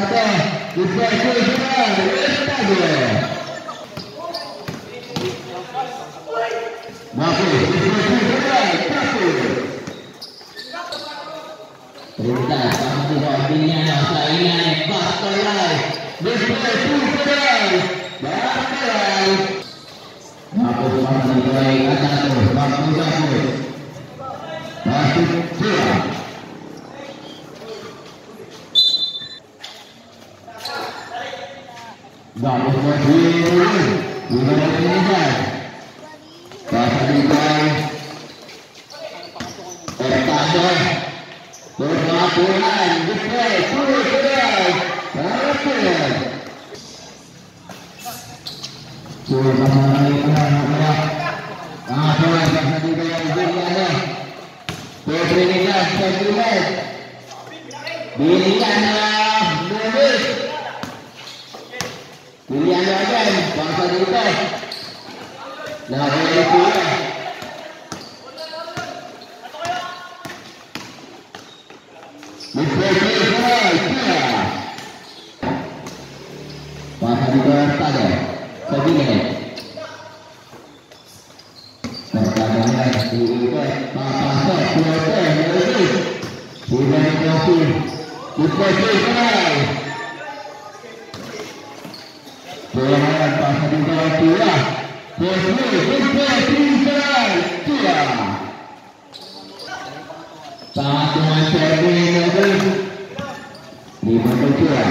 Jakarta Display dapat menghilang, bukan menghilang. Pasal hilang, tertangkap, berlabuhan, display, sulit sedang, terpilih. Sulit sama hilang, apa yang pasal hilang jadinya? Terpilihlah terpilih, pilihanlah mulut. Pilihan lawan bangsa kita. Nah, itu. Mustahil kita. Bangsa kita ada. Begini. Pertandingan kita bangsa kita ini sudah masuk. Mustahil. Perlahan pasal kita tua, tua. Satu macam ini lagi, lima tua.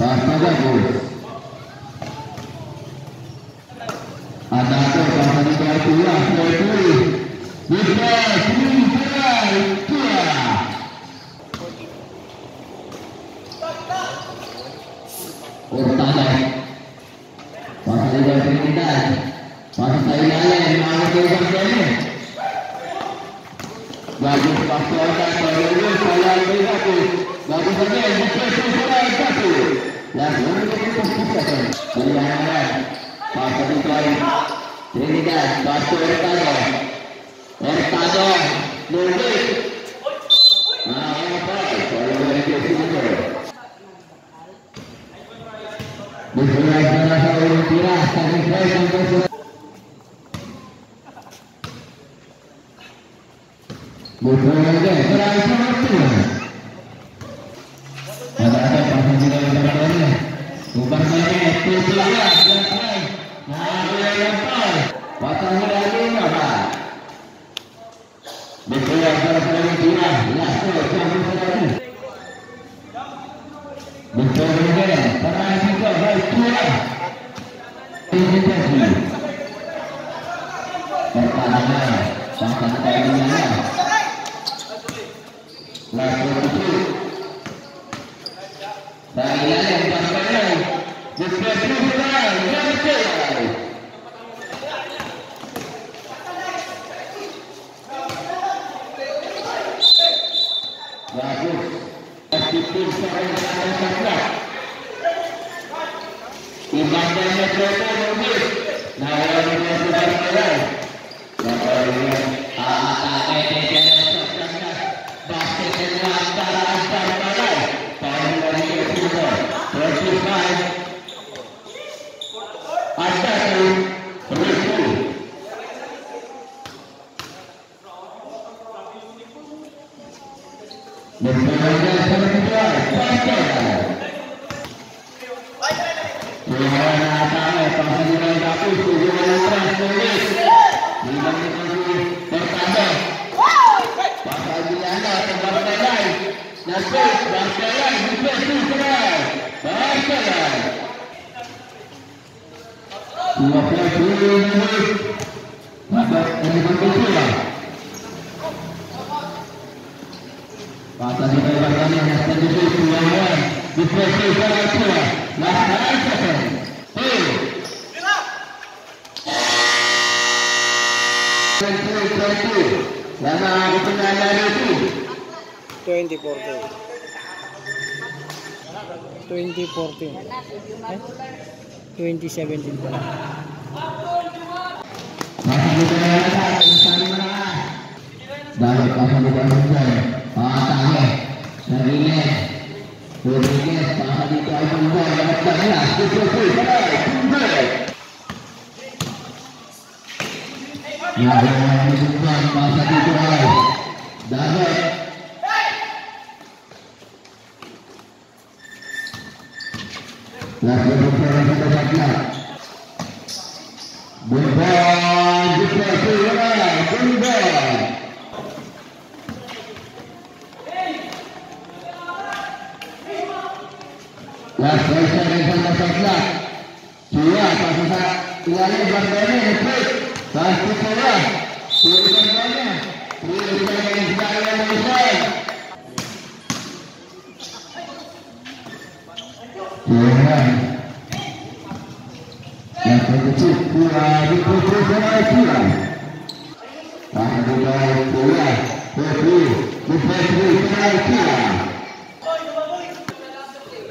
Pasal baru. Anak pasal kita tua, tua. Dari pasal bukan hujan, patah ya. Dari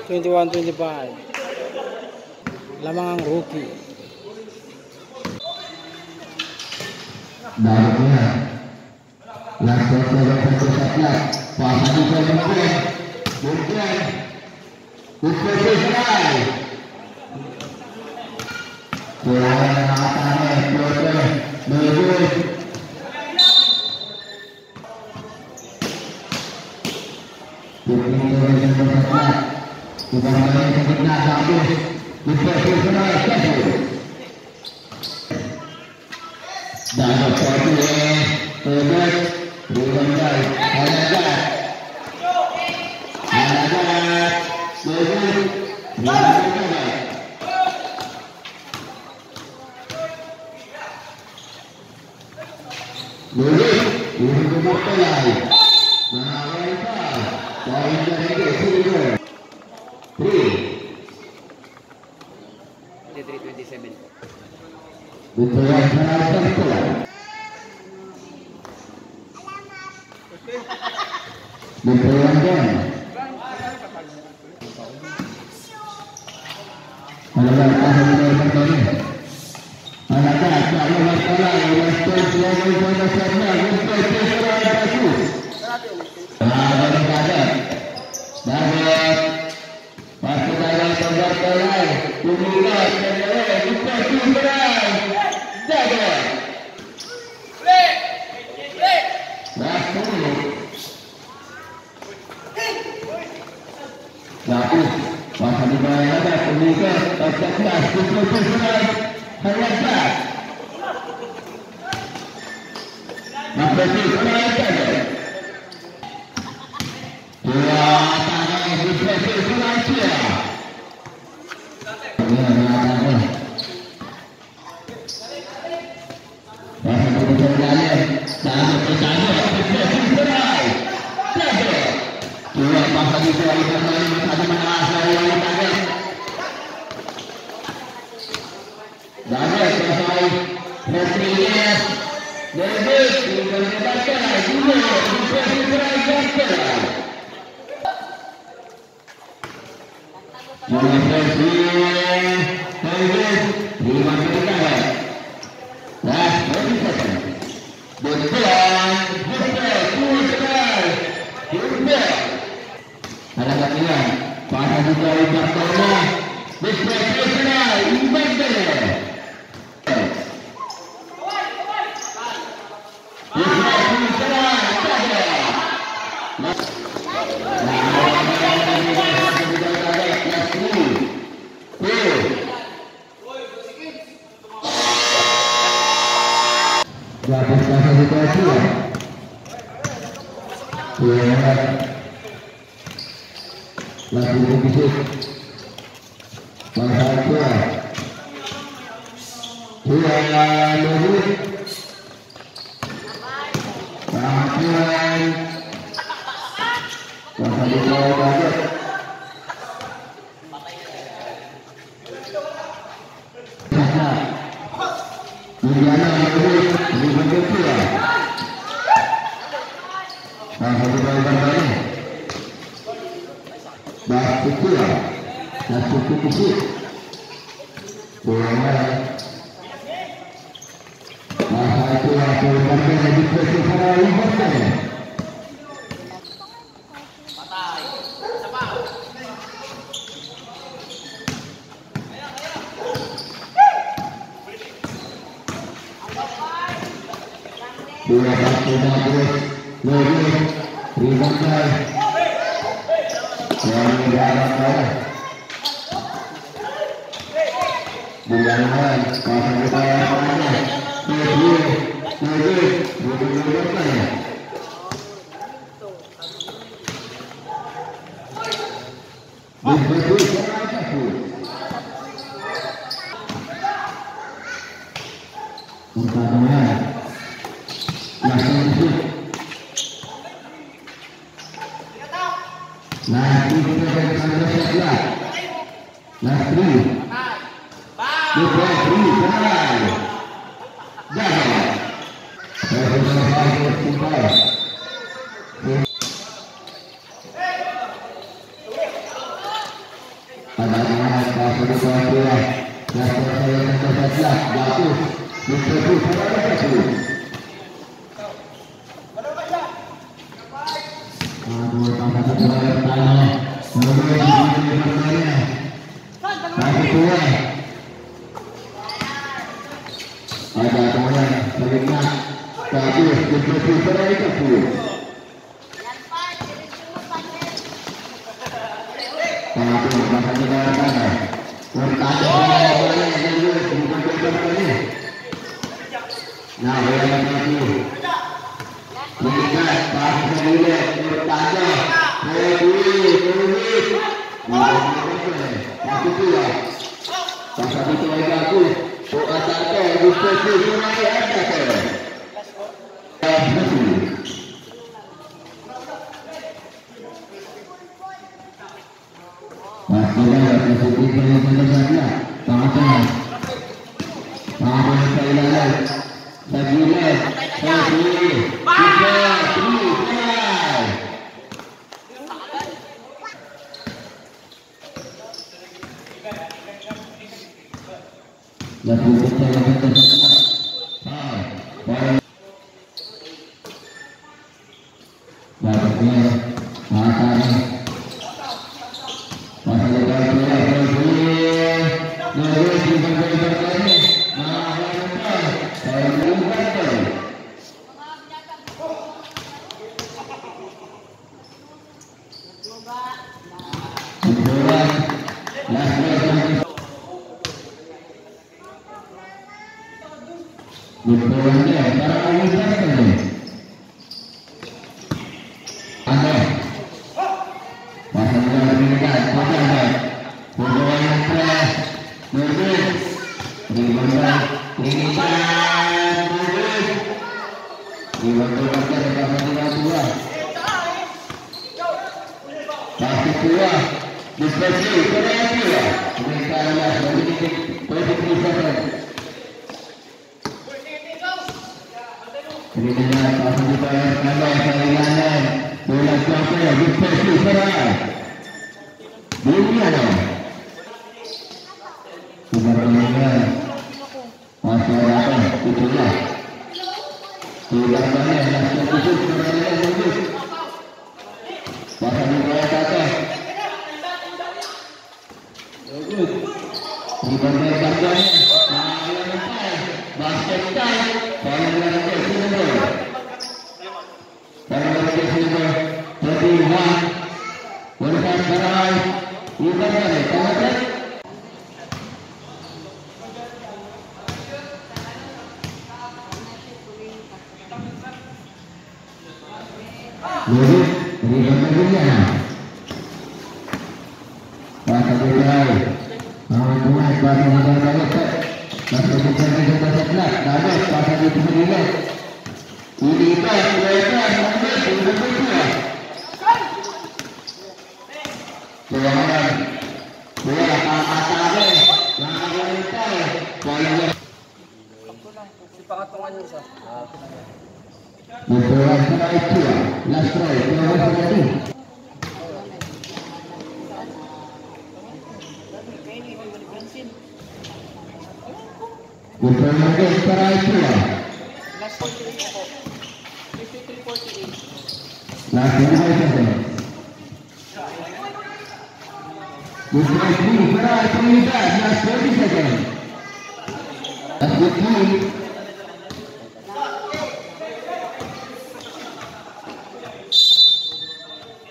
21-25. Lamang ang rookie. Patay. Sabaw. That's good.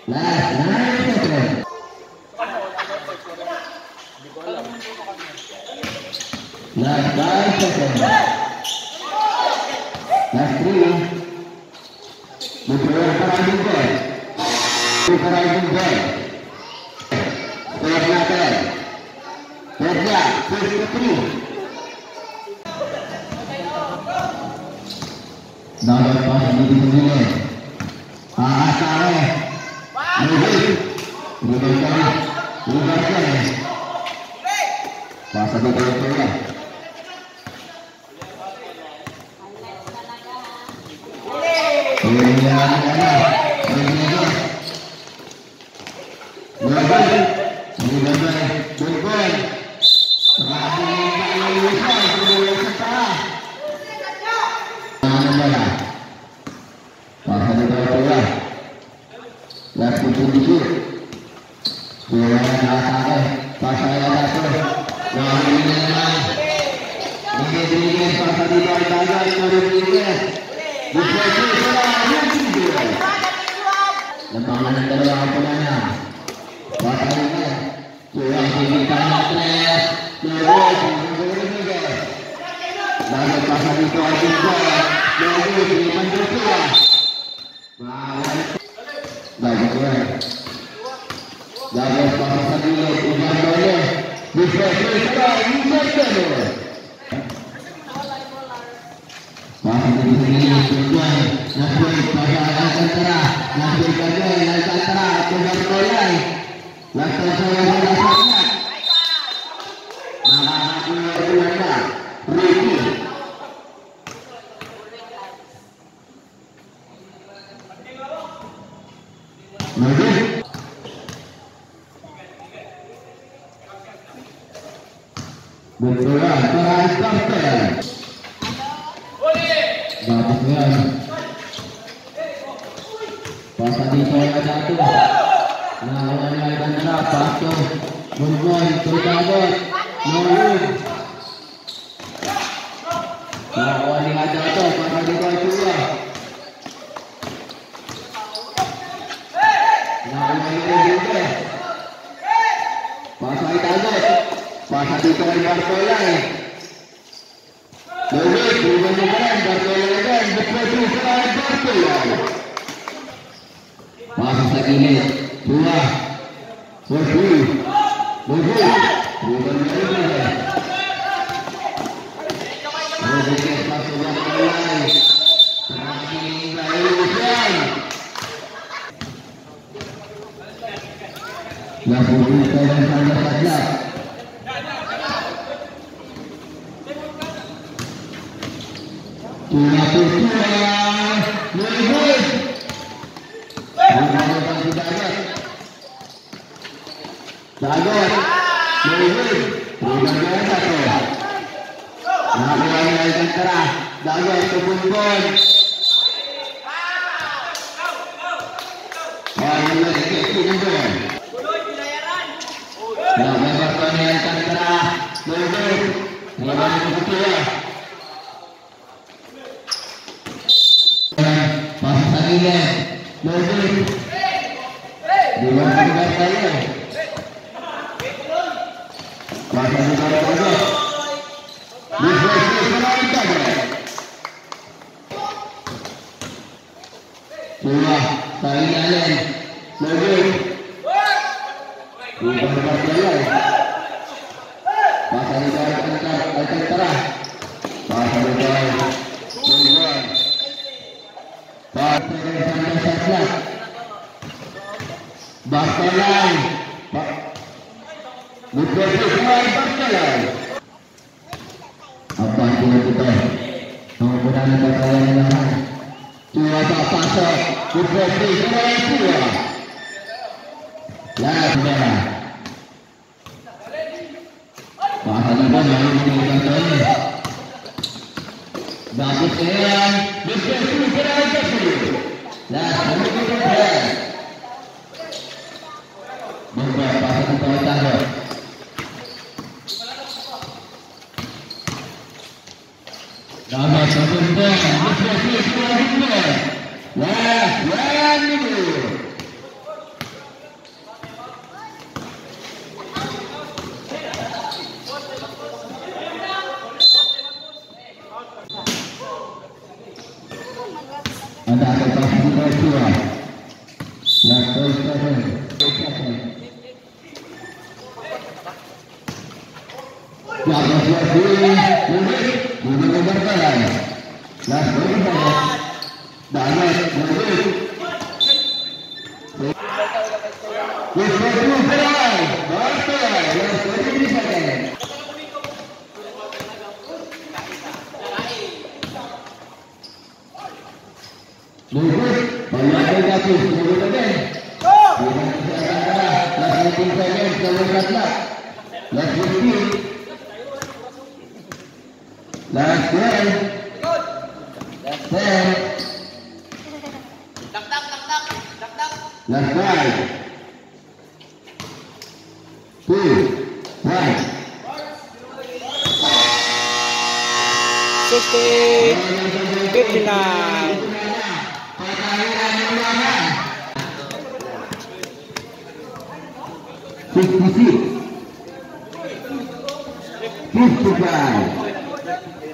Last,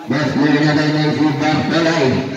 Best man in the nation,